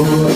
I